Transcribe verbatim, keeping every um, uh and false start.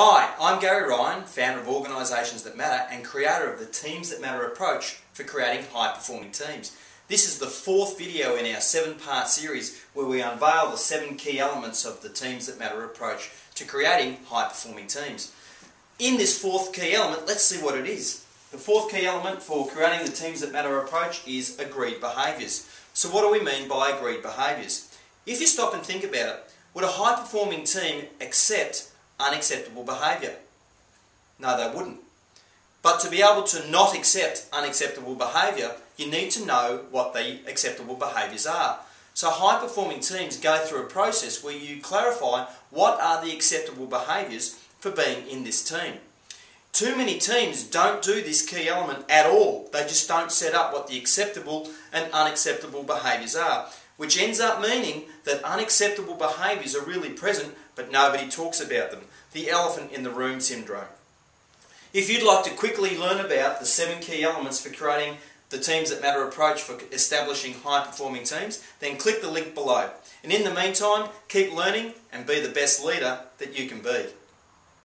Hi, I'm Gary Ryan, founder of Organizations That Matter and creator of the Teams That Matter approach for creating high-performing teams. This is the fourth video in our seven-part series where we unveil the seven key elements of the Teams That Matter approach to creating high-performing teams. In this fourth key element, let's see what it is. The fourth key element for creating the Teams That Matter approach is agreed behaviours. So what do we mean by agreed behaviours? If you stop and think about it, would a high-performing team accept unacceptable behaviour? No, they wouldn't. But to be able to not accept unacceptable behaviour, you need to know what the acceptable behaviours are. So high-performing teams go through a process where you clarify what are the acceptable behaviours for being in this team. Too many teams don't do this key element at all. They just don't set up what the acceptable and unacceptable behaviours are, which ends up meaning that unacceptable behaviours are really present, but nobody talks about them. The elephant in the room syndrome. If you'd like to quickly learn about the seven key elements for creating the Teams That Matter approach for establishing high-performing teams, then click the link below. And in the meantime, keep learning and be the best leader that you can be.